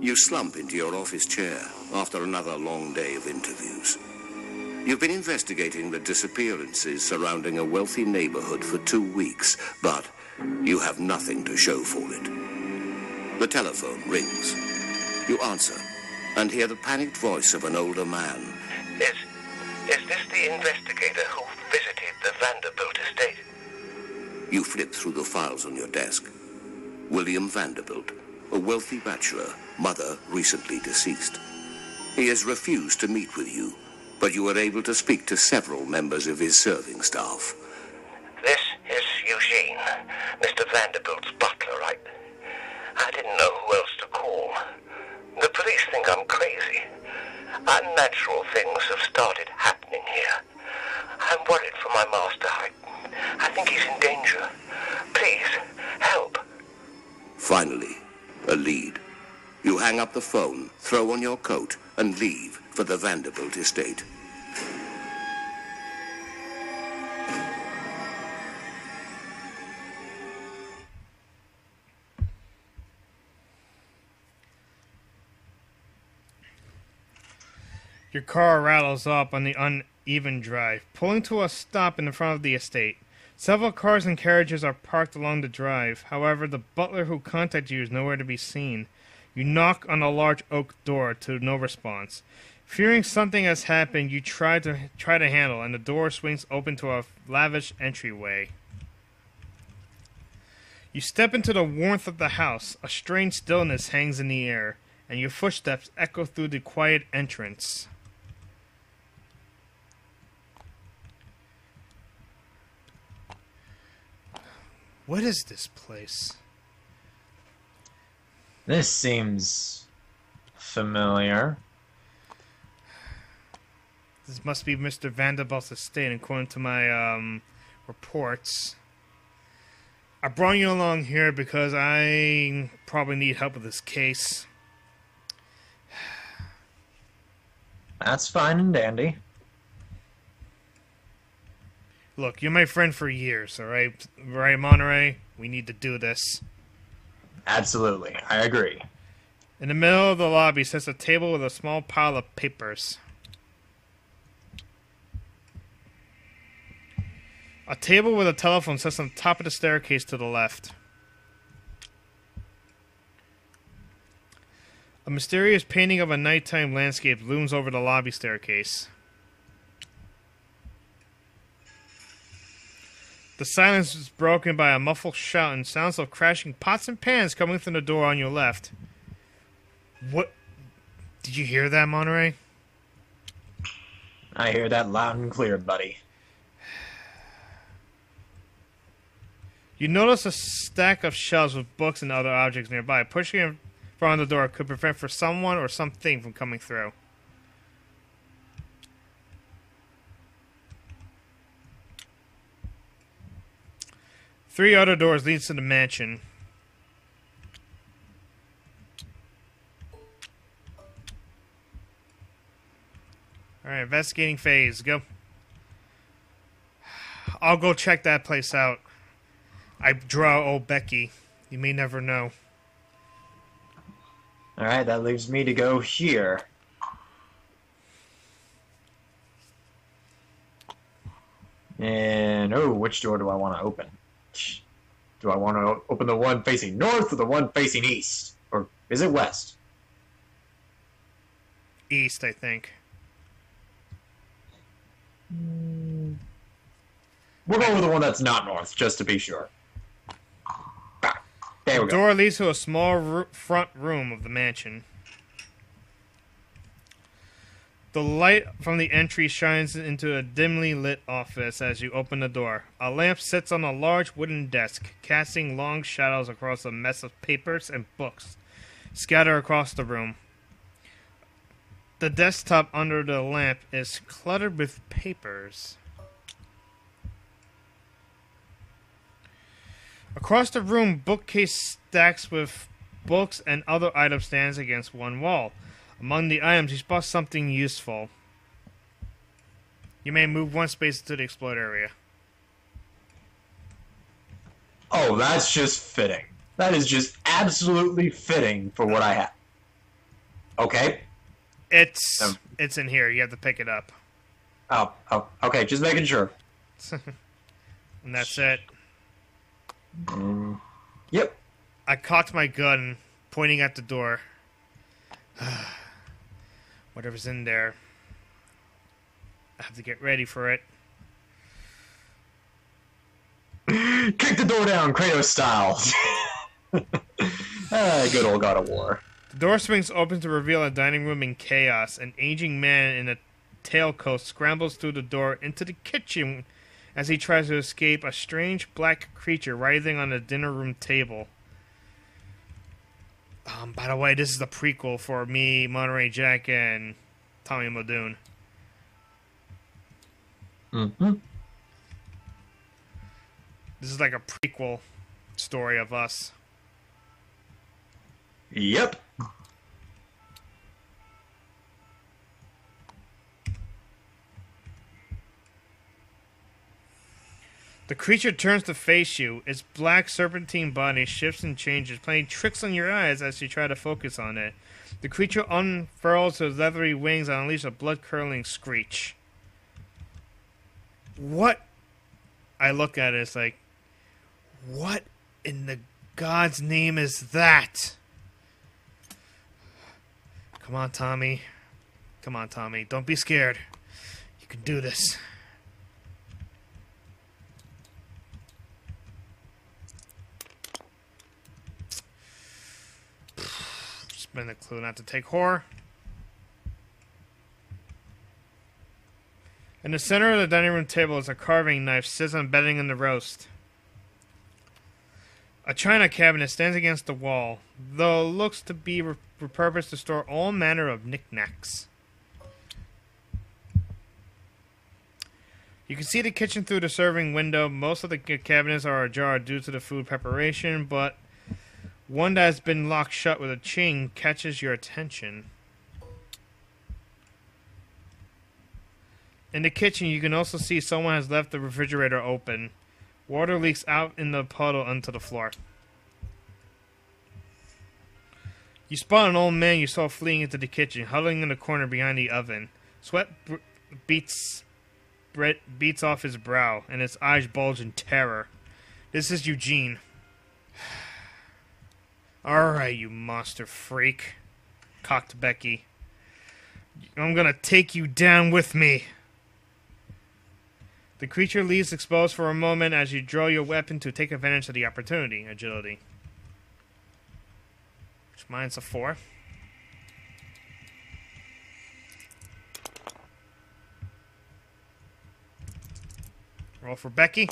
You slump into your office chair after another long day of interviews. You've been investigating the disappearances surrounding a wealthy neighborhood for 2 weeks, but you have nothing to show for it. The telephone rings. You answer and hear the panicked voice of an older man. Is this the investigator who visited the Vanderbilt estate? You flip through the files on your desk. William Vanderbilt, a wealthy bachelor, mother recently deceased. He has refused to meet with you, but you were able to speak to several members of his serving staff. This is Eugene, Mr. Vanderbilt's butler. I didn't know who else to call. The police think I'm crazy. Unnatural things have started happening here. I'm worried for my master. I think he's in danger. Please, help. Finally, a lead. You hang up the phone, throw on your coat, and leave for the Vanderbilt estate. Your car rattles up on the uneven drive, pulling to a stop in the front of the estate. Several cars and carriages are parked along the drive. However, the butler who contacted you is nowhere to be seen. You knock on a large oak door to no response. Fearing something has happened, you try to handle, and the door swings open to a lavish entryway. You step into the warmth of the house. A strange stillness hangs in the air, and your footsteps echo through the quiet entrance. What is this place? This seems familiar. This must be Mr. Vanderbilt's estate, according to my reports. I brought you along here because I probably need help with this case. That's fine and dandy. Look, you're my friend for years, alright? Right, Monterey? We need to do this. Absolutely. I agree. In the middle of the lobby sits a table with a small pile of papers. A table with a telephone sits on the top of the staircase to the left. A mysterious painting of a nighttime landscape looms over the lobby staircase. The silence is broken by a muffled shout and sounds of crashing pots and pans coming from the door on your left. What? Did you hear that, Monterey? I hear that loud and clear, buddy. You notice a stack of shelves with books and other objects nearby. Pushing in front of the door could prevent for someone or something from coming through. Three other doors leads to the mansion. Alright, investigating phase. Go. I'll go check that place out. I draw old Becky. You may never know. Alright, that leaves me to go here. And, oh, which door do I want to open? Do I want to open the one facing north or the one facing east? Or is it west? East, I think. We'll go with the one that's not north, just to be sure. Ah, there we go. The door leads to a small front room of the mansion. The light from the entry shines into a dimly lit office as you open the door. A lamp sits on a large wooden desk, casting long shadows across a mess of papers and books scattered across the room. The desktop under the lamp is cluttered with papers. Across the room, bookcase stacks with books and other items stands against one wall. Among the items, you spot something useful. You may move one space to the explored area. Oh, that's just fitting. That is just absolutely fitting for what I have. Okay. It's in here. You have to pick it up. Oh, okay. Just making sure. And that's it. Yep. I cocked my gun, pointing at the door. Whatever's in there, I have to get ready for it. Kick the door down, Kratos style. Good old God of War. The door swings open to reveal a dining room in chaos. An aging man in a tailcoat scrambles through the door into the kitchen as he tries to escape a strange black creature writhing on the dinner room table. By the way, this is the prequel for me, Monterey Jack, and Tommy Muldoon. Mm-hmm. This is like a prequel story of us. Yep. The creature turns to face you. Its black serpentine body shifts and changes, playing tricks on your eyes as you try to focus on it. The creature unfurls its leathery wings and unleashes a blood-curdling screech. What? I look at it, it's like, what in the God's name is that? Come on, Tommy. Come on, Tommy. Don't be scared. You can do this. Been a clue not to take horror. In the center of the dining room table is a carving knife sits embedding in the roast. A china cabinet stands against the wall, though looks to be repurposed to store all manner of knickknacks. You can see the kitchen through the serving window. Most of the cabinets are ajar due to the food preparation, but one that has been locked shut with a chain catches your attention. In the kitchen, you can also see someone has left the refrigerator open. Water leaks out in the puddle onto the floor. You spot an old man you saw fleeing into the kitchen, huddling in the corner behind the oven. Sweat beats off his brow, and his eyes bulge in terror. This is Eugene. Alright, you monster freak, cocked Becky. I'm gonna take you down with me. The creature leaves exposed for a moment as you draw your weapon to take advantage of the opportunity. Agility. Which mine's a 4. Roll for Becky.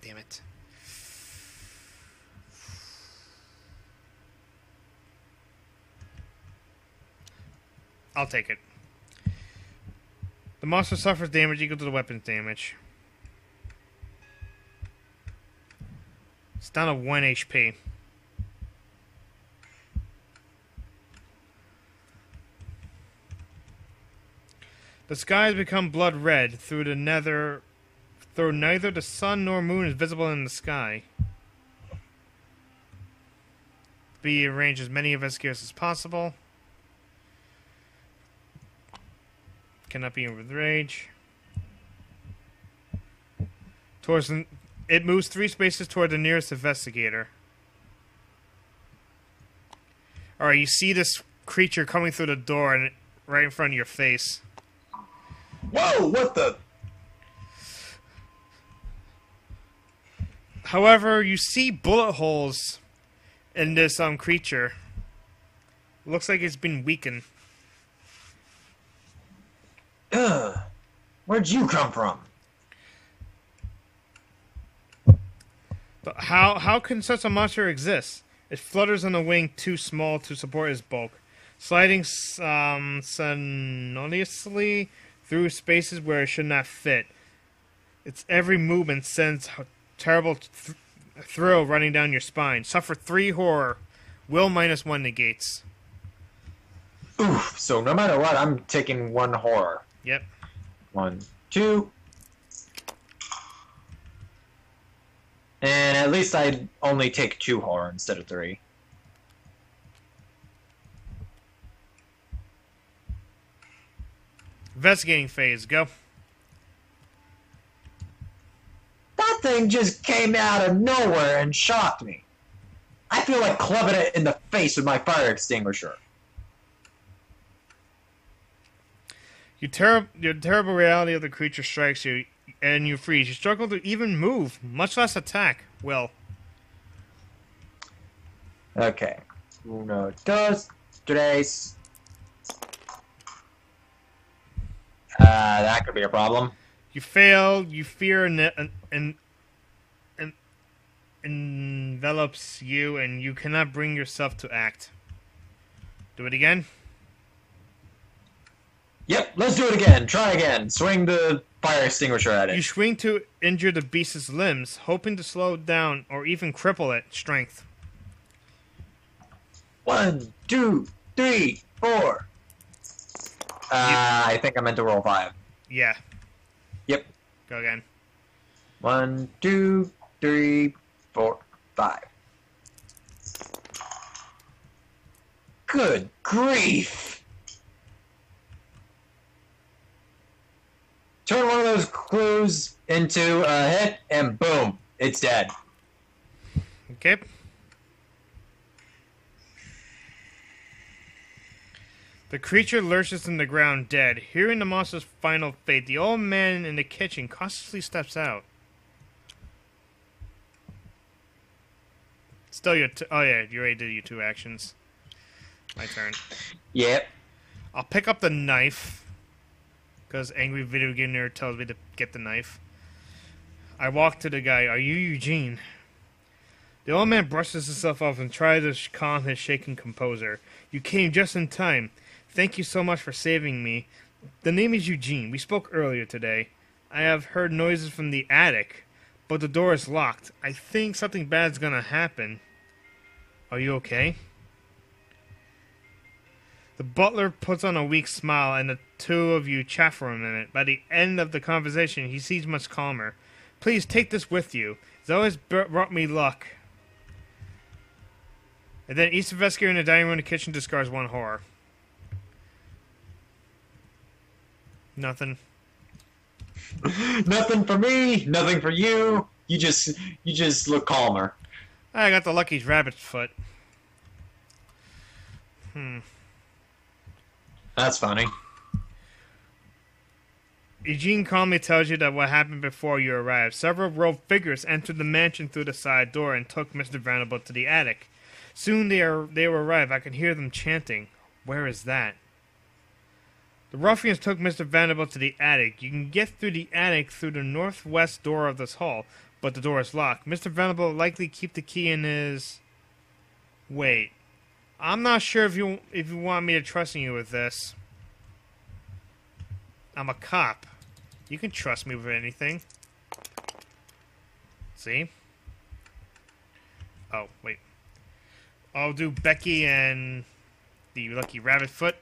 Damn it. I'll take it. The monster suffers damage equal to the weapon's damage. It's down to 1 HP. The sky has become blood red though neither the sun nor moon is visible in the sky. B arranges as many investigators as possible. Cannot be with rage. It moves 3 spaces toward the nearest investigator. Alright, you see this creature coming through the door and right in front of your face. Whoa, what the? However, you see bullet holes in this creature. Looks like it's been weakened. Ugh. Where'd you come from? But how can such a monster exist? It flutters on a wing too small to support its bulk, sliding sonorously through spaces where it should not fit. Its every movement sends a terrible thrill running down your spine. Suffer 3 horror. Will -1 negates. Oof. So no matter what, I'm taking 1 horror. Yep. 1, 2. And at least I'd only take 2 horror instead of 3. Investigating phase, go. That thing just came out of nowhere and shocked me. I feel like clubbing it in the face with my fire extinguisher. Your terrible reality of the creature strikes you, and you freeze. You struggle to even move, much less attack. Well. Okay. Uno, dos, tres. That could be a problem. You fail. You fear and envelops you, and you cannot bring yourself to act. Do it again. Yep, let's do it again. Try again. Swing the fire extinguisher at it. You swing to injure the beast's limbs, hoping to slow down or even cripple it. Strength. 1, 2, 3, 4. I think I meant to roll 5. Yeah. Yep. Go again. 1, 2, 3, 4, 5. Good grief! Turn one of those clues into a hit, and boom, it's dead. Okay. The creature lurches in the ground dead. Hearing the monster's final fate, the old man in the kitchen cautiously steps out. Still your... oh yeah, you already did your 2 actions. My turn. Yep. I'll pick up the knife. Because angry video game nerd tells me to get the knife. I walk to the guy. Are you Eugene? The old man brushes himself off and tries to calm his shaking composure. You came just in time. Thank you so much for saving me. The name is Eugene. We spoke earlier today. I have heard noises from the attic, but the door is locked. I think something bad's gonna happen. Are you okay? The butler puts on a weak smile, and the two of you chat for a minute. By the end of the conversation, he seems much calmer. Please take this with you. It's always brought me luck. And then each investigator in the dining room and the kitchen discards 1 horror. Nothing. Nothing for me. Nothing for you. You just look calmer. I got the lucky rabbit's foot. Hmm. That's funny. Eugene calmly tells you that what happened before you arrived. Several robed figures entered the mansion through the side door and took Mr. Vanderbilt to the attic. Soon they arrived. I could hear them chanting. Where is that? The ruffians took Mr. Vanderbilt to the attic. You can get through the attic through the northwest door of this hall, but the door is locked. Mr. Vanderbilt will likely keep the key in his... Wait. I'm not sure if you want me to trust you with this. I'm a cop. You can trust me with anything. See? Oh, wait. I'll do Becky and the Lucky Rabbit Foot.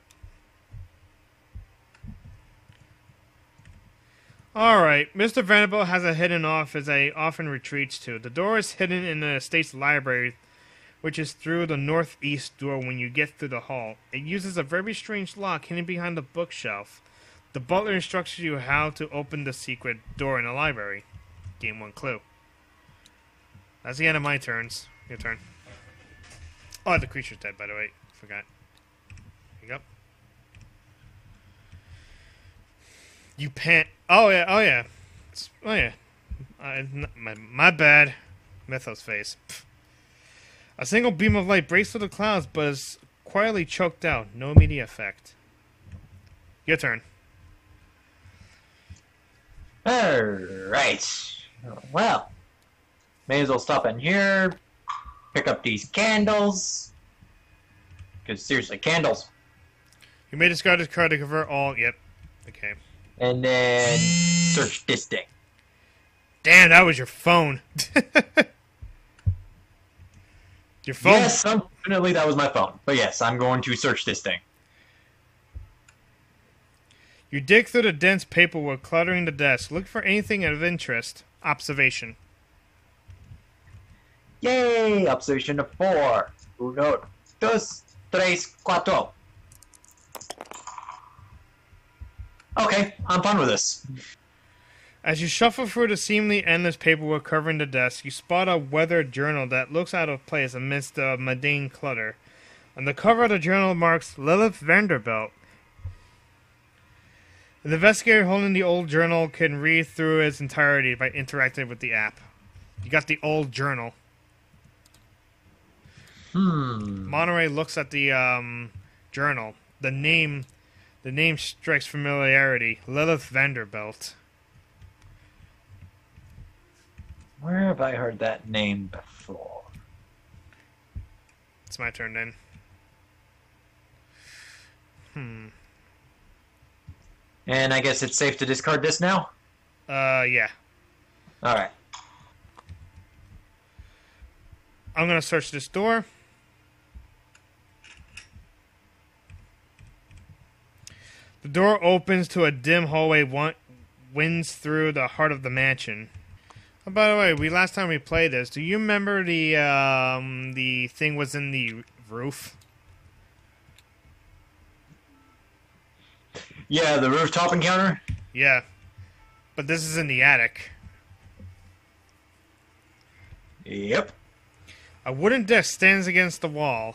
Alright, Mr. Vanderbilt has a hidden office that he often retreats to. The door is hidden in the estate's library, which is through the northeast door when you get through the hall. It uses a very strange lock hidden behind the bookshelf. The butler instructs you how to open the secret door in the library. Game 1 clue. That's the end of my turns. Your turn. Oh, the creature's dead, by the way. Forgot. Here you go. You pant. Oh, yeah. Oh, yeah. Oh, yeah. My bad. Mythos face. Pfft. A single beam of light breaks through the clouds, but is quietly choked out. No immediate effect. Your turn. All right. Well, may as well stop in here. Pick up these candles. Because, seriously, candles. You may discard this card to convert all. Yep. Okay. And then search this thing. Damn, that was your phone. Your phone? Yes, unfortunately that was my phone. But yes, I'm going to search this thing. You dig through the dense paperwork cluttering the desk. Look for anything of interest. Observation. Yay! Observation of 4. 1, 2, 3, 4. okay, I'm fine with this. As you shuffle through the seemingly endless paperwork covering the desk, you spot a weathered journal that looks out of place amidst the mundane clutter. On the cover of the journal marks Lilith Vanderbilt. The investigator holding the old journal can read through its entirety by interacting with the app. You got the old journal. Monterey looks at the journal. The name strikes familiarity. Lilith Vanderbilt. Where have I heard that name before? It's my turn then. And I guess it's safe to discard this now? Yeah. Alright. I'm going to search this door. The door opens to a dim hallway that winds through the heart of the mansion. Oh, by the way, last time we played this, do you remember the thing was in the roof? Yeah, the rooftop encounter? Yeah. But this is in the attic. Yep. A wooden desk stands against the wall.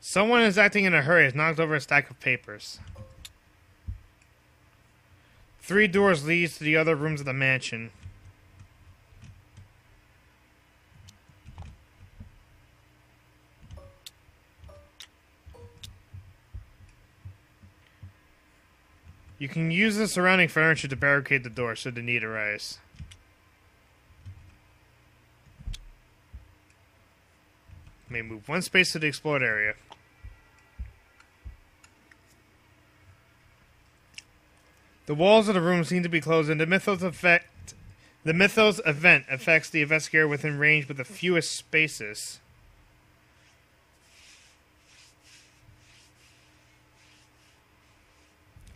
Someone is acting in a hurry has knocked over a stack of papers. Three doors lead to the other rooms of the mansion. You can use the surrounding furniture to barricade the door should the need arise. May move one space to the explored area. The walls of the room seem to be closing. The Mythos event affects the investigator within range with the fewest spaces.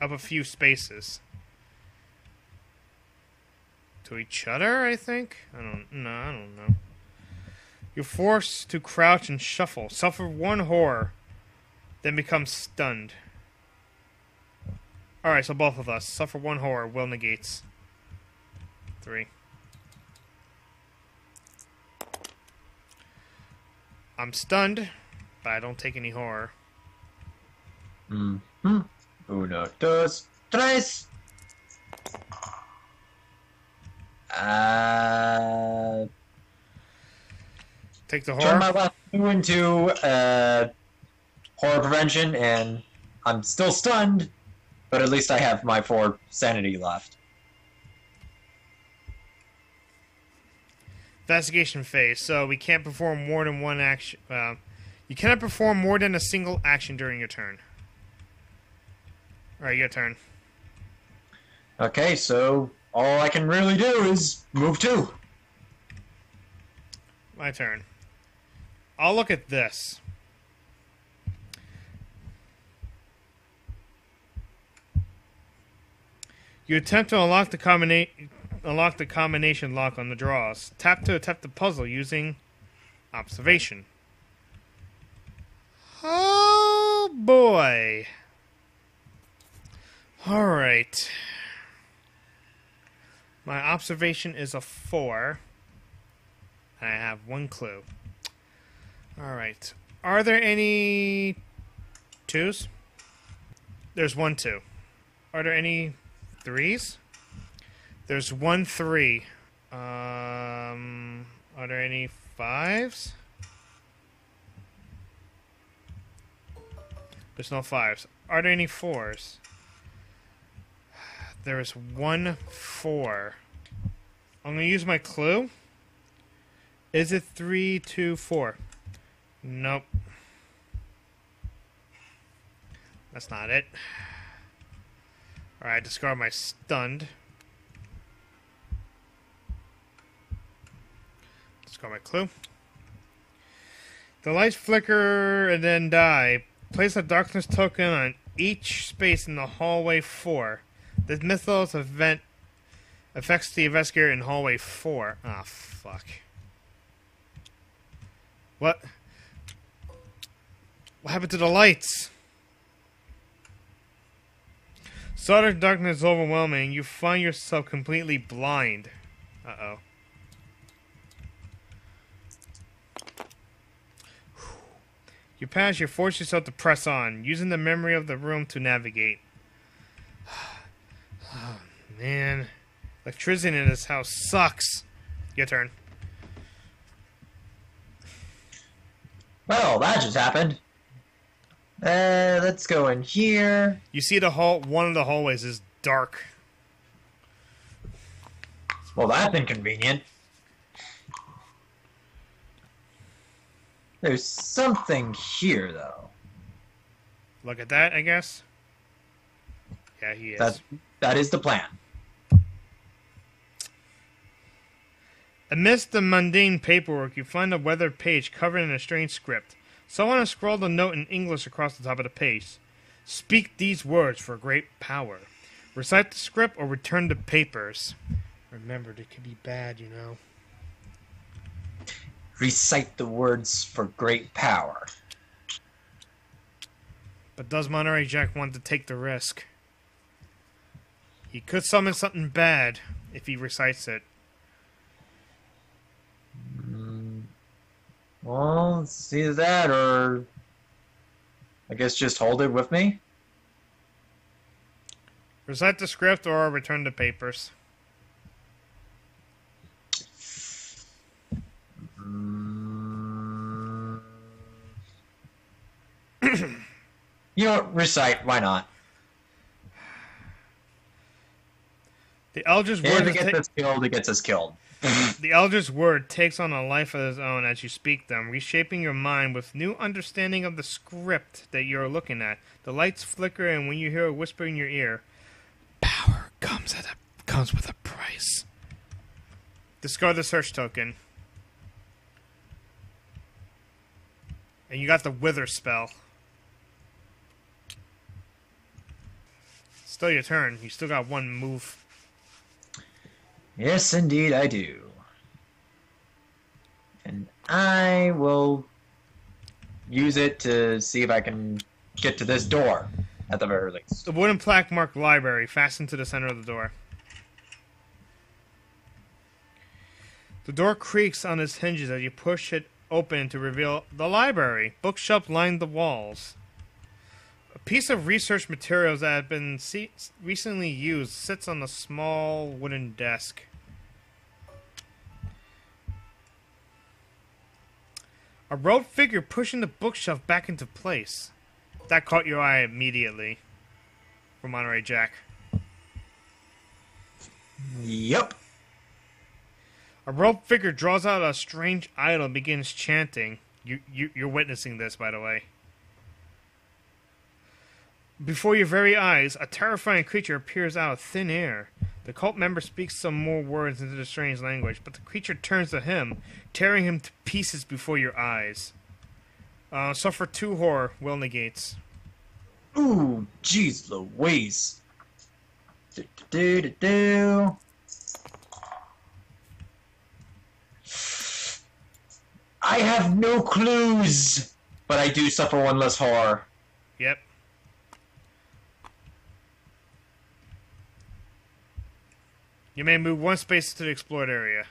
Of a few spaces. To each other, I think? I don't know. You're forced to crouch and shuffle. Suffer one horror, then become stunned. Alright, so both of us. Suffer one horror. Will negates. 3. I'm stunned, but I don't take any horror. Uno, dos, tres. Take the horror. Turn my last two into horror prevention, and I'm still stunned. But at least I have my 4 sanity left. Investigation phase. So we can't perform more than one action. You cannot perform more than a single action during your turn. Alright, your turn. Okay, so all I can really do is move 2. My turn. I'll look at this. You attempt to unlock the combination lock on the drawers. Tap to attempt the puzzle using observation. Oh boy. Alright. My observation is a 4. And I have one clue. Alright. Are there any 2s? There's one 2. Are there any 3s? There's one 3. Are there any 5s? There's no 5s. Are there any 4s? There is one 4. I'm going to use my clue. Is it 3, 2, 4? Nope. That's not it. Alright, discard my stunned. Discard my clue. The lights flicker and then die. Place a darkness token on each space in the hallway 4. The Mythos event affects the investigator in hallway 4. Ah, fuck. What? What happened to the lights? Sudden darkness is overwhelming. You find yourself completely blind. Uh-oh. You pass, you force yourself to press on, using the memory of the room to navigate. Oh, man. Electricity in this house sucks. Your turn. Well, that just happened. Let's go in here. You see the hall. One of the hallways is dark. Well, that's inconvenient. There's something here, though. Look at that, I guess. Yeah, he is. That is the plan. Amidst the mundane paperwork, you find a weathered page covered in a strange script. Someone has scrawled a note in English across the top of the page. Speak these words for great power. Recite the script or return the papers. Remember, it could be bad, you know. Recite the words for great power. But does Monterey Jack want to take the risk? He could summon something bad if he recites it. Well, it's either that or... I guess just hold it with me? Recite the script or return the papers. You know what? Recite. Why not? The Elder's word gets us killed. The Elder's word takes on a life of its own as you speak them, reshaping your mind with new understanding of the script that you're looking at. The lights flicker, and when you hear a whisper in your ear, power comes with a price. Discard the search token. And you got the wither spell. Still your turn. You still got one move. Yes, indeed, I do. And I will use it to see if I can get to this door, at the very least. The wooden plaque marked library, fastened to the center of the door. The door creaks on its hinges as you push it open to reveal the library. Bookshelf lined the walls. A piece of research materials that had been recently used sits on a small wooden desk. A robed figure pushing the bookshelf back into place. That caught your eye immediately. From Monterey Jack. Yep. A robed figure draws out a strange idol and begins chanting. You're witnessing this, by the way. Before your very eyes, a terrifying creature appears out of thin air. The cult member speaks some more words into the strange language, but the creature turns to him, tearing him to pieces before your eyes. Suffer 2 horror. Will negates. Ooh, jeez Louise. Do-do-do-do-do. I have no clues, but I do suffer 1 less horror. Yep. You may move 1 space to the explored area.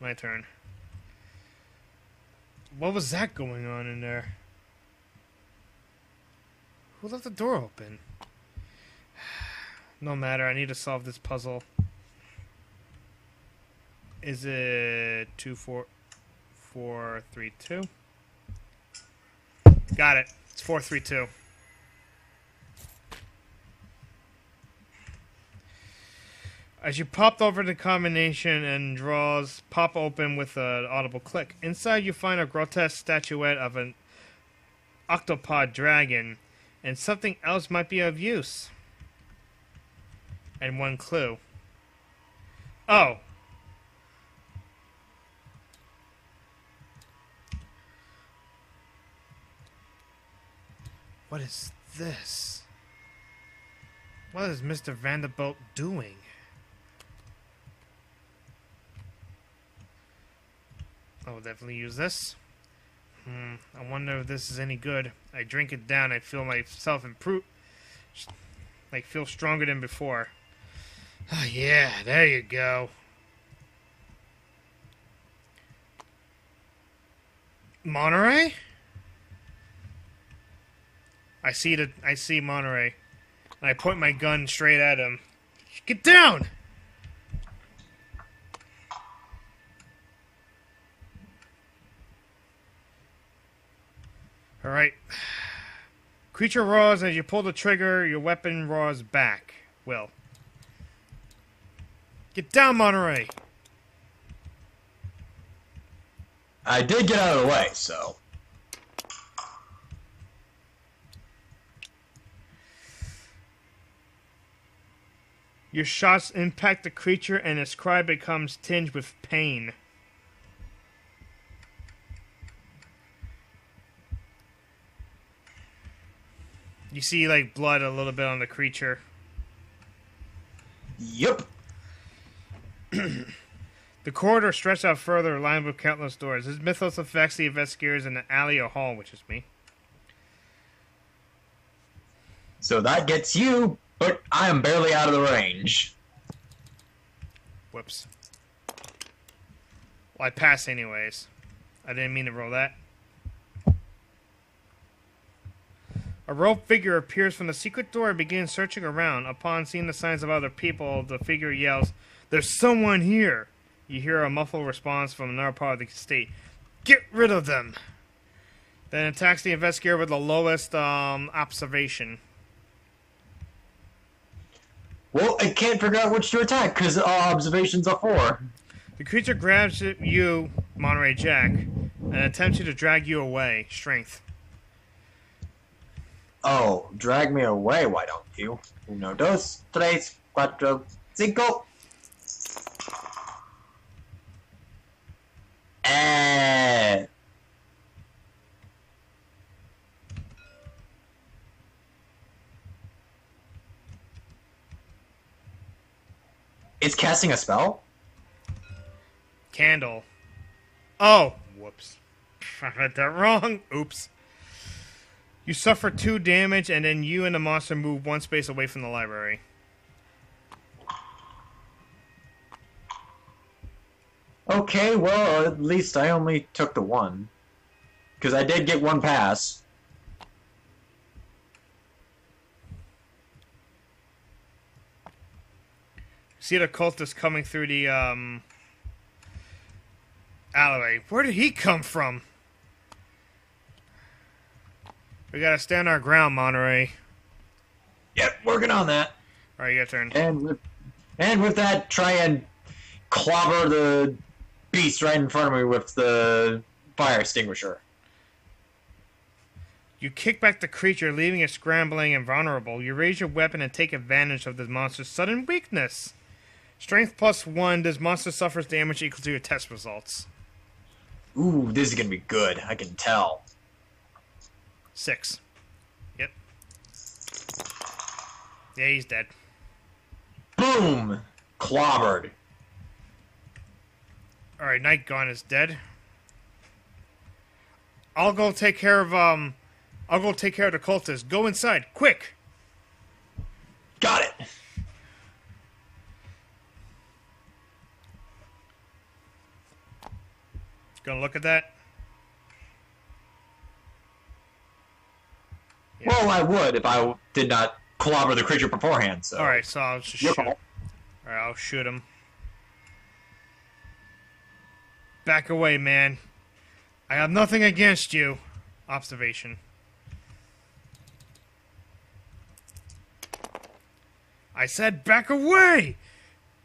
My turn. What was that going on in there? Who left the door open? No matter, I need to solve this puzzle. Is it 2, 4, 4, 3, 2? Got it. It's 4, 3, 2. As you popped over the combination and draws pop open with an audible click. Inside you find a grotesque statuette of an octopod dragon, and something else might be of use. And 1 clue. Oh. What is this? What is Mr. Vanderbilt doing? I will definitely use this. I wonder if this is any good. I drink it down. I feel myself improve. Like, feel stronger than before. Oh, yeah, there you go. Monterey? I see Monterey. And I point my gun straight at him. Get down! Alright. Creature roars as you pull the trigger, your weapon roars back. Will. Get down, Monterey! I did get out of the way, so... Your shots impact the creature and its cry becomes tinged with pain. You see, like, blood a little bit on the creature. Yep. The corridor stretched out further, lined with countless doors. This mythos affects the investigators in the alley or hall, which is me. So that gets you, but I am barely out of the range. Whoops. Well, I passed anyways. I didn't mean to roll that. A robed figure appears from the secret door and begins searching around. Upon seeing the signs of other people, the figure yells, "There's someone here!" You hear a muffled response from another part of the state. "Get rid of them!" Then attacks the investigator with the lowest observation. Well, I can't figure out which to attack, because all observations are for. The creature grabs at you, Monterey Jack, and attempts to drag you away. Strength. Oh, drag me away, why don't you? Uno, dos, tres, cuatro, cinco. Eh. It's casting a spell? Candle. Oh, whoops. I read that wrong. Oops. You suffer 2 damage, and then you and the monster move 1 space away from the library. Okay, well, at least I only took the 1. Because I did get 1 pass. See the cultist coming through the, alleyway. Where did he come from? We gotta stand our ground, Monterey. Yep, working on that. Alright, your turn. And with that, try and clobber the beast right in front of me with the fire extinguisher. You kick back the creature, leaving it scrambling and vulnerable. You raise your weapon and take advantage of this monster's sudden weakness. Strength +1, this monster suffers damage equal to your test results. Ooh, this is gonna be good, I can tell. 6. Yep. Yeah, he's dead. Boom! Clobbered. Alright, Nightgone is dead. I'll go take care of, the cultist. Go inside, quick! Got it! Gonna look at that? Yeah. Well, I would if I did not clobber the creature beforehand, so... Alright, so I'll just shoot him. Alright, I'll shoot him. Back away, man. I have nothing against you. Observation. I said back away!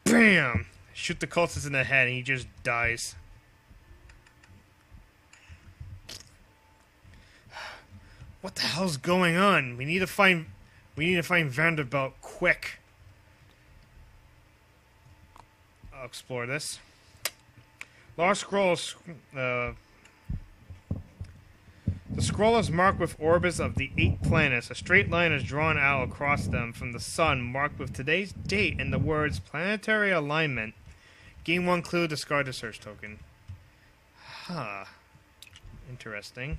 Bam! Shoot the cultist in the head and he just dies. What the hell's going on? We need to find Vanderbilt quick. I'll explore this. Large scrolls. The scroll is marked with orbits of the 8 planets. A straight line is drawn out across them from the sun, marked with today's date and the words "planetary alignment." Gain 1 clue. Discard the search token. Huh. Interesting.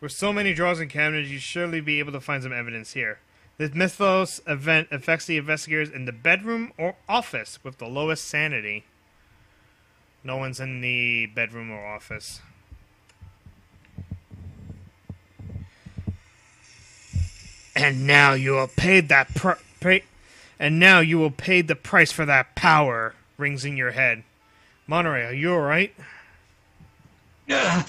With so many drawers and cabinets, you'd surely be able to find some evidence here. This Mythos event affects the investigators in the bedroom or office with the lowest sanity. No one's in the bedroom or office. And now you will pay that the price for that power. Rings in your head. Monterey, are you all right? The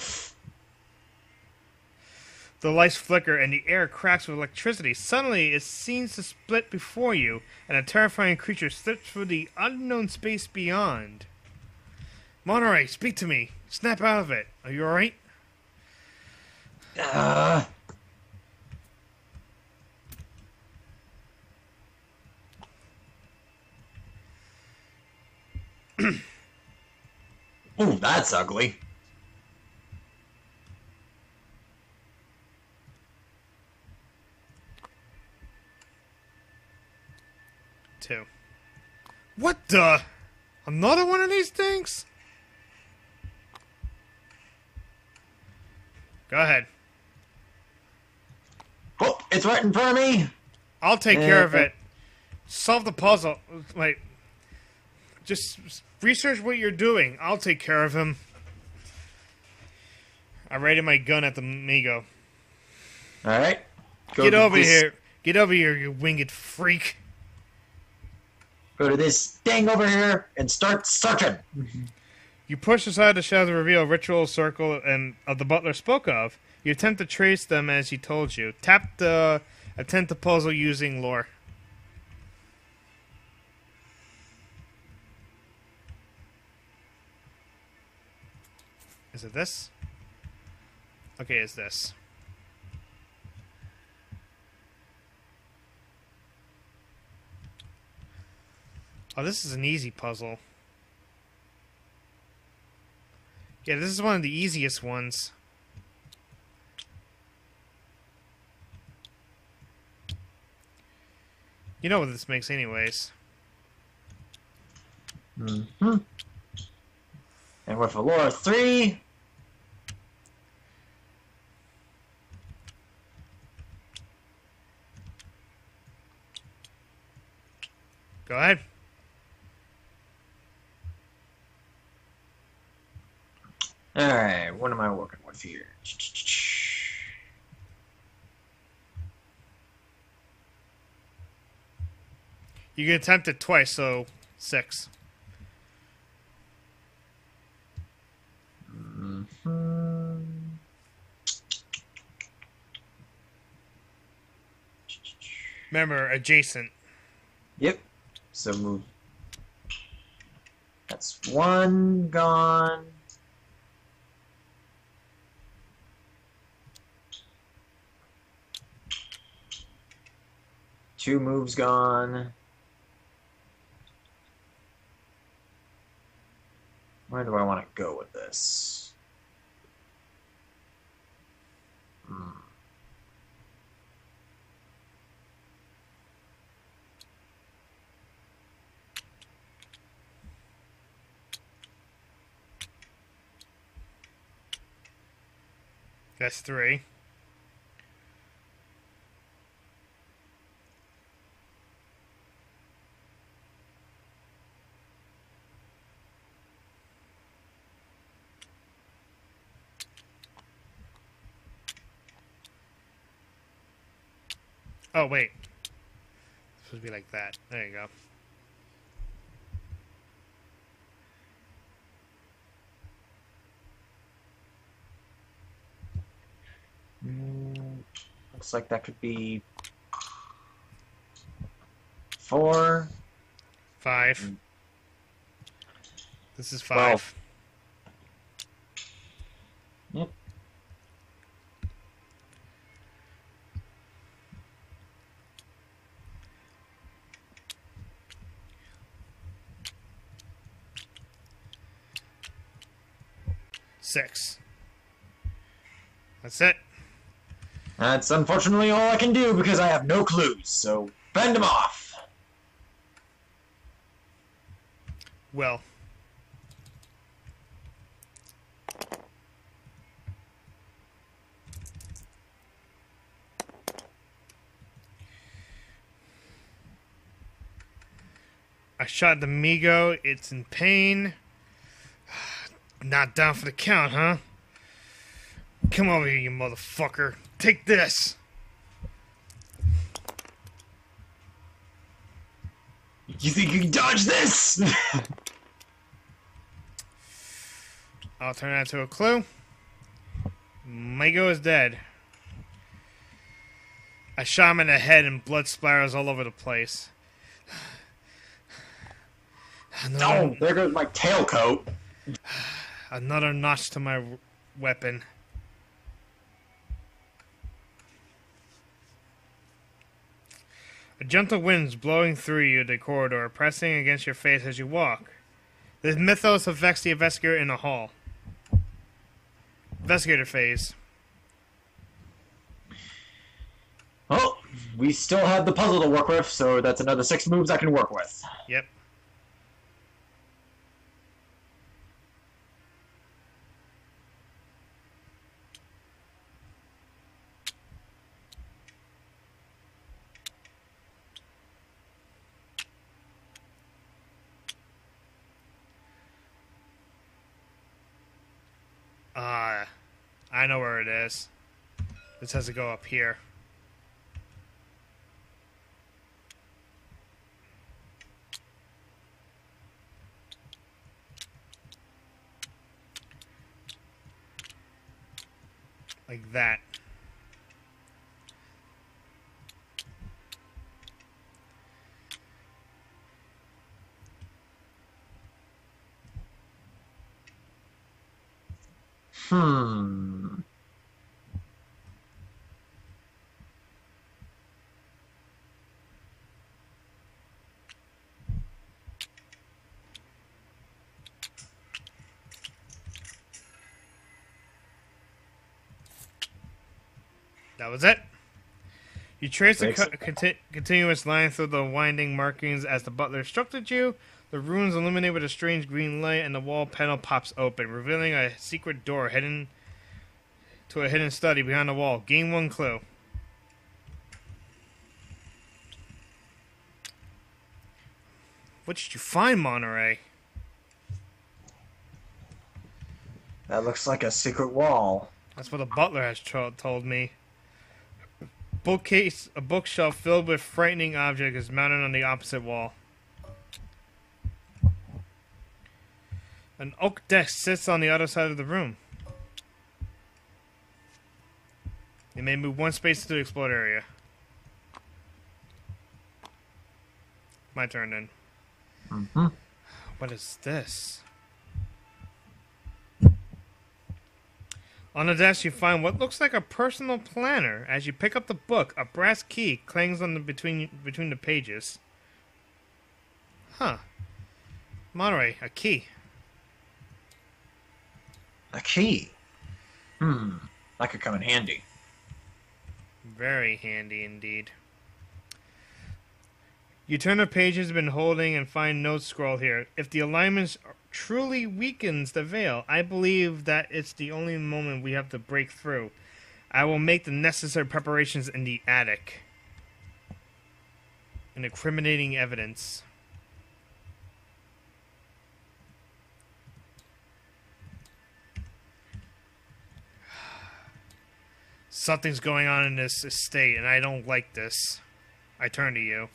lights flicker and the air cracks with electricity. Suddenly, it seems to split before you, and a terrifying creature slips through the unknown space beyond. Monterey, speak to me. Snap out of it. Are you alright? Oh, that's ugly. Two. What the? Another one of these things? Go ahead. Oh, it's right in front of me. I'll take care of it. Solve the puzzle. Wait. Just research what you're doing. I'll take care of him. I rated my gun at the Migo. Alright. Get over here. Get over here, you winged freak. Go to this thing over here and start searching. You push aside the shadows to reveal a ritual circle and of the butler spoke of. You attempt to trace them as he told you. Tap the attempt the puzzle using lore. Is it this? Okay, it's this. Oh, this is an easy puzzle. Yeah, this is one of the easiest ones. You know what this makes anyways. Mm-hmm. And we're for lore 3. Go ahead. Alright, what am I working with here? You can attempt it twice, so 6. Mm-hmm. Remember, adjacent. Yep. So move. That's one gone. Two moves gone. Where do I want to go with this? That's 3. Oh, wait. It's supposed to be like that. There you go. Looks like that could be 4, 5. This is 5. 12. Yep. Six. That's it. That's unfortunately all I can do because I have no clues, so fend them off. Well, I shot the Migo. It's in pain. Not down for the count, huh? Come over here, you motherfucker. Take this. You think you can dodge this? I'll turn that to a clue. Migo is dead. I shot him in the head and blood spirals all over the place. No, there goes my tailcoat. Another notch to my weapon. A gentle wind's blowing through you, the corridor, pressing against your face as you walk. This mythos affects the investigator in the hall. Investigator phase. Oh, we still have the puzzle to work with, so that's another 6 moves I can work with. Yep. I know where it is. This has to go up here. Like that. That was it. You traced a continuous line through the winding markings as the butler instructed you. The ruins illuminate with a strange green light, and the wall panel pops open, revealing a secret door hidden to a hidden study behind the wall. Gain 1 clue. What did you find, Monterey? That looks like a secret wall. That's what the butler has told me. Bookcase, a bookshelf filled with frightening objects is mounted on the opposite wall. An oak desk sits on the other side of the room. You may move 1 space to the explored area. My turn then. Mm-hmm. What is this? On the desk, you find what looks like a personal planner. As you pick up the book, a brass key clangs on the between the pages. Huh. Monterey, a key. A key? Hmm. That could come in handy. Very handy indeed. You turn the pages you've been holding and find notes scroll here. If the alignments truly weakens the veil, I believe that it's the only moment we have to break through. I will make the necessary preparations in the attic. And incriminating evidence. Something's going on in this estate, and I don't like this. I turn to you.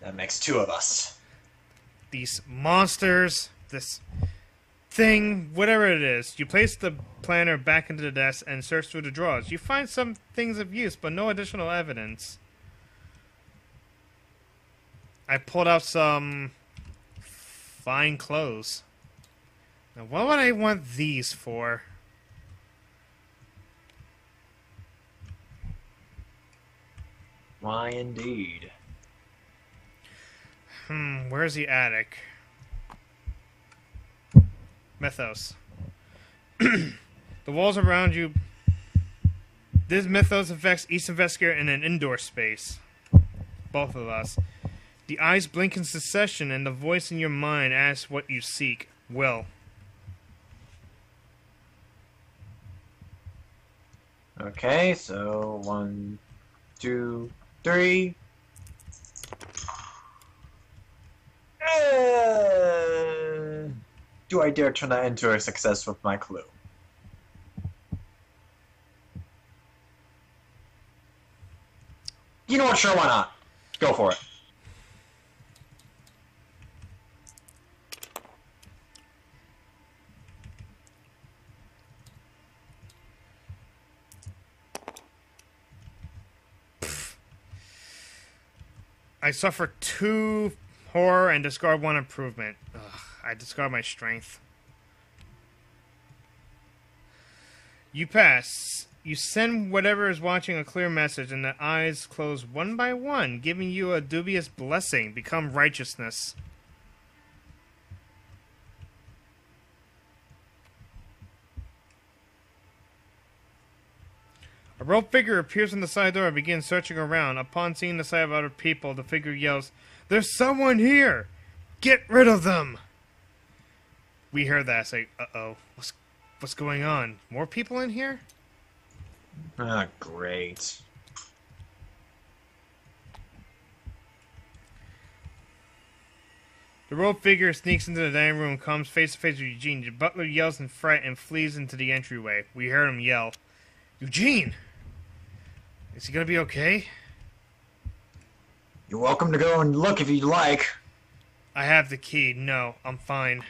That makes 2 of us. These monsters, this thing, whatever it is. You place the planner back into the desk and search through the drawers. You find some things of use, but no additional evidence. I pulled out some fine clothes. Now, what would I want these for? Why, indeed. Where's the attic? Mythos. The walls around you. This mythos affects each investigator in an indoor space. Both of us. The eyes blink in succession, and the voice in your mind asks what you seek. Will. Okay, so 1, 2, 3. Do I dare turn that into a success with my clue? You know what? Sure, why not? Go for it. I suffer 2 horror and discard 1 improvement. Ugh, I discard my strength. You pass. You send whatever is watching a clear message, and the eyes close one by one, giving you a dubious blessing. Become righteousness. A rope figure appears on the side door and begins searching around. Upon seeing the sight of other people, the figure yells, "There's someone here! Get rid of them!" We hear that, say, uh-oh. What's going on? More people in here? Ah, oh, great. The rope figure sneaks into the dining room and comes face to face with Eugene. The butler yells in fright and flees into the entryway. We heard him yell, "Eugene! Is he gonna be okay?" "You're welcome to go and look if you'd like." "I have the key. No, I'm fine."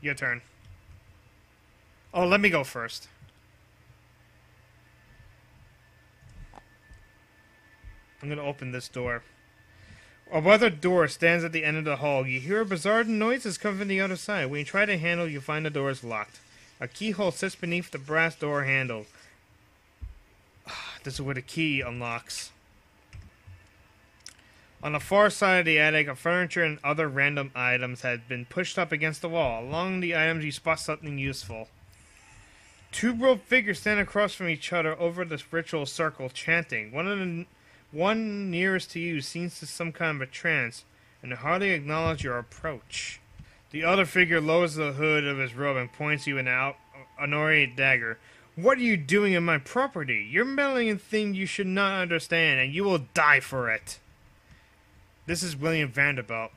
Your turn. Oh, let me go first. I'm gonna open this door. A weathered door stands at the end of the hall. You hear bizarre noises come from the other side. When you try to handle, you find the door is locked. A keyhole sits beneath the brass door handle. This is where the key unlocks. On the far side of the attic, furniture and other random items had been pushed up against the wall. Along the items, you spot something useful. 2 rope figures stand across from each other over this ritual circle, chanting. One nearest to you seems to some kind of a trance, and hardly acknowledge your approach. The other figure lowers the hood of his robe and points you an ornate dagger. "What are you doing in my property? You're meddling in things you should not understand, and you will die for it." This is William Vanderbilt.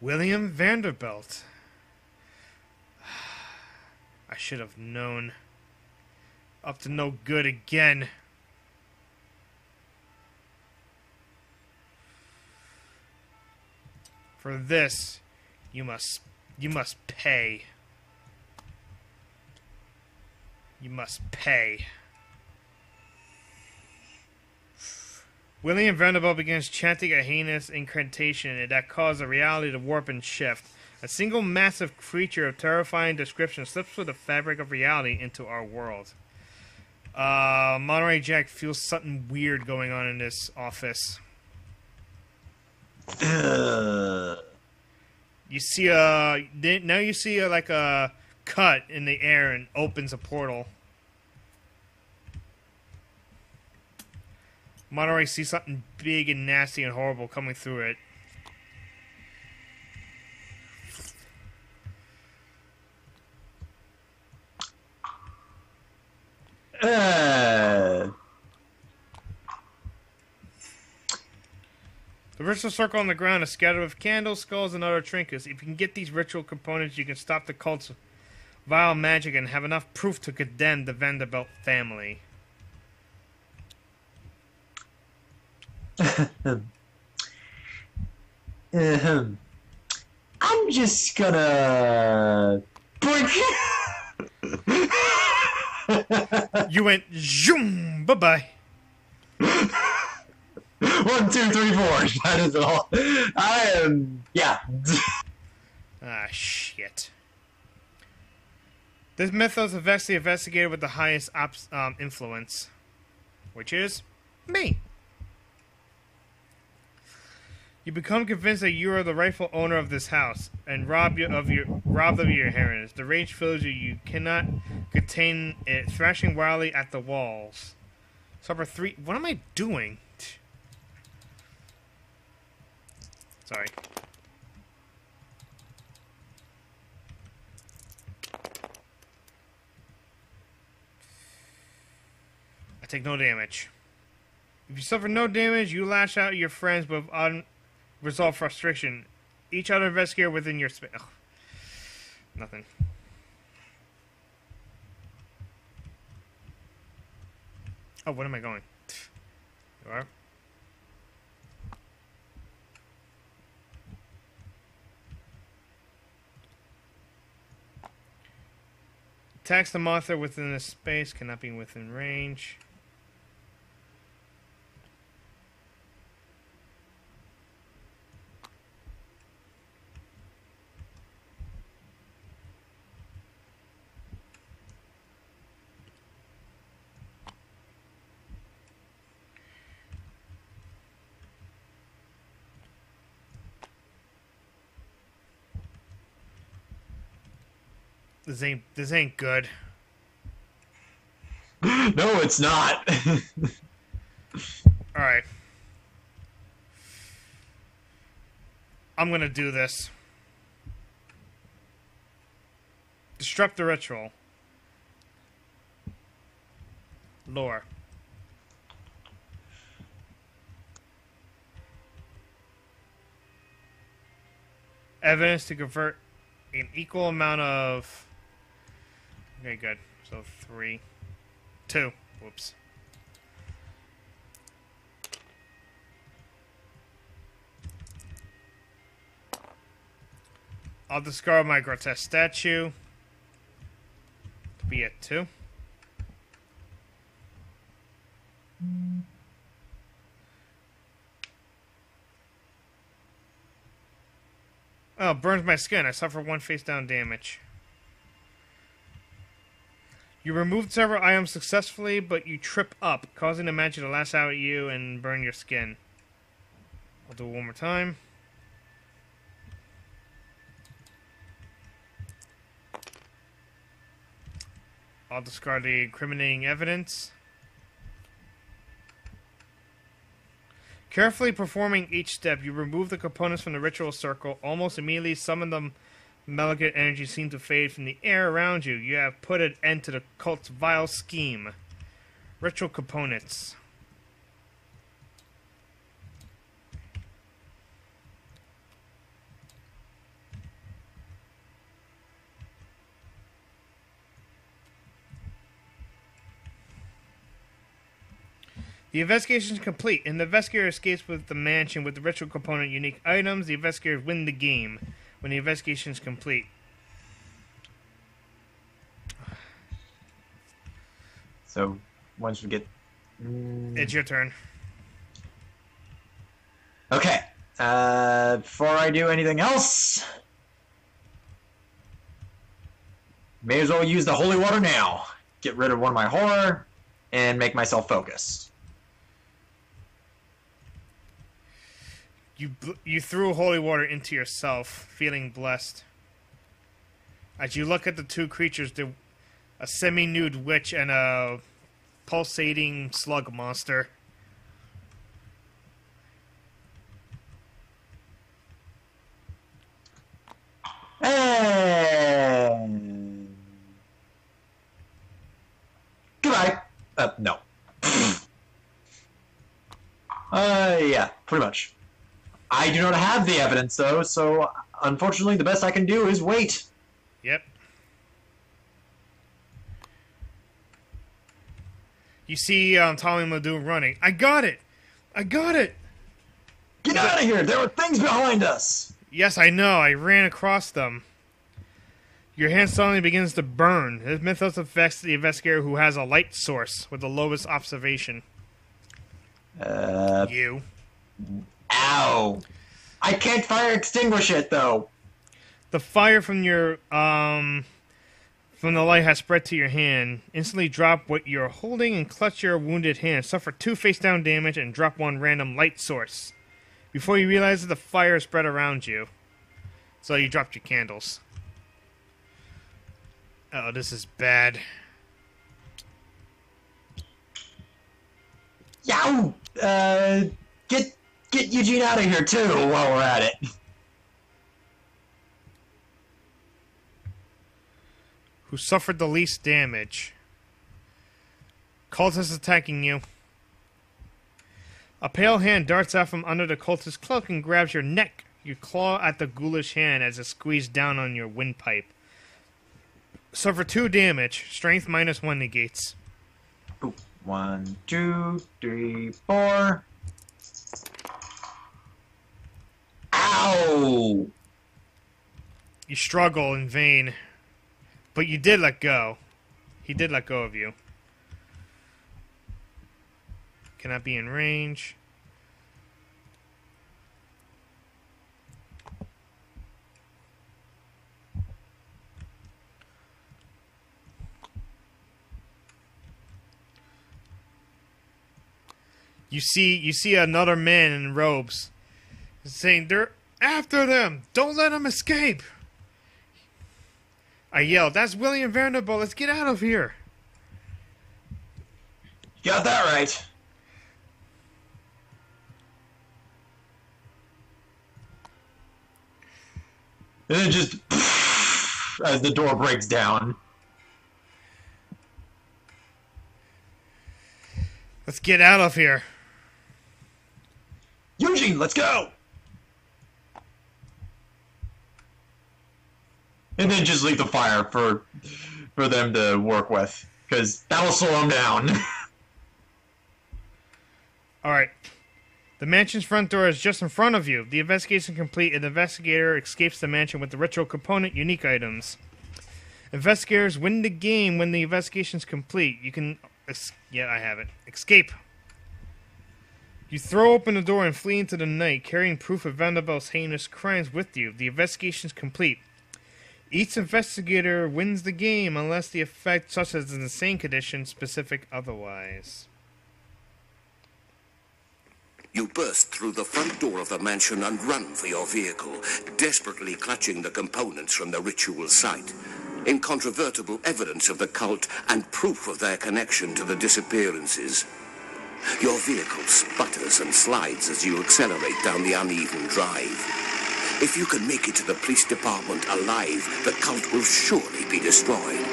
William Vanderbilt. I should have known. Up to no good again. For this, you must pay. You must pay. William Vanderbilt begins chanting a heinous incantation that caused the reality to warp and shift. A single massive creature of terrifying description slips through the fabric of reality into our world. Monterey Jack feels something weird going on in this office. You see like a cut in the air and opens a portal. Monterey sees something big and nasty and horrible coming through it. The ritual circle on the ground is scattered with candles, skulls, and other trinkets. If you can get these ritual components, you can stop the cult's vile magic and have enough proof to condemn the Vanderbilt family. I'm just gonna... You went zoom. Bye-bye. 1, 2, 3, 4. That is all. I am... yeah. Ah, shit. This mythos is actually investigated with the highest influence, which is me. You become convinced that you are the rightful owner of this house and robbed of your inheritance. The rage fills you. You cannot contain it, thrashing wildly at the walls. Suffer 3. What am I doing? Sorry. I take no damage. If you suffer no damage, you lash out at your friends with unresolved frustration. Each other investigator within your space. Oh. Nothing. Oh, what am I going? You are? Attacks the monster within this space, cannot be within range. This ain't good. No, it's not. Alright. I'm gonna do this. Disrupt the ritual. Lore. Evidence to convert an equal amount of... Okay, good. So 3, 2. Whoops. I'll discard my grotesque statue. To be at 2. Oh, burns my skin. I suffer 1 face down damage. You removed several items successfully, but you trip up, causing the magic to lash out at you and burn your skin. I'll do it one more time. I'll discard the incriminating evidence. Carefully performing each step, you remove the components from the ritual circle. Almost immediately, summon them. Malignant energy seems to fade from the air around you. You have put an end to the cult's vile scheme. Ritual components. The investigation is complete, and the investigator escapes with the mansion with the ritual component unique items. The investigators win the game. When the investigation is complete. So, once we get... It's your turn. Okay. Before I do anything else... May as well use the holy water now. Get rid of 1 of my horror and make myself focused. You threw holy water into yourself, feeling blessed. As you look at the 2 creatures, a semi-nude witch and a pulsating slug monster. And... Goodbye. No. Yeah, pretty much. I do not have the evidence, though, so unfortunately the best I can do is wait. Yep. You see Tommy Muldoon running. I got it! I got it! Get out of here! There were things behind us! Yes, I know. I ran across them. Your hand suddenly begins to burn. This mythos affects the investigator who has a light source with the lowest observation. You. Ow! I can't fire extinguish it, though. The fire from your from the light has spread to your hand. Instantly drop what you're holding and clutch your wounded hand. Suffer 2 face-down damage and drop 1 random light source. Before you realize it, the fire has spread around you. So you dropped your candles. Oh, this is bad. I'll get Eugene out of here too while we're at it. Who suffered the least damage? Cultist attacking you. A pale hand darts out from under the cultist's cloak and grabs your neck. You claw at the ghoulish hand as it squeezes down on your windpipe. Suffer 2 damage. Strength -1 negates. 1, 2, 3, 4. Ow! You struggle in vain. But you did let go. He did let go of you. Cannot be in range. You see another man in robes saying, "They're after them! Don't let them escape!" I yelled, "That's William Vanderbilt, let's get out of here!" Got that right. And then just as the door breaks down. Let's get out of here. Eugene, let's go! And then just leave the fire for them to work with, because that'll slow them down. Alright. The mansion's front door is just in front of you. The investigation complete. An investigator escapes the mansion with the ritual component unique items. Investigators win the game when the investigation's complete. You can... yeah, I have it. Escape. You throw open the door and flee into the night, carrying proof of Vanderbilt's heinous crimes with you. The investigation's complete. Each investigator wins the game unless the effect, such as an insane condition, specific otherwise. You burst through the front door of the mansion and run for your vehicle, desperately clutching the components from the ritual site. Incontrovertible evidence of the cult and proof of their connection to the disappearances. Your vehicle sputters and slides as you accelerate down the uneven drive. If you can make it to the police department alive, the cult will surely be destroyed.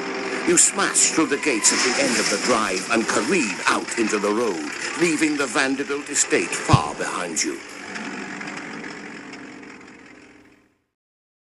You smash through the gates at the end of the drive and careen out into the road, leaving the Vanderbilt estate far behind you.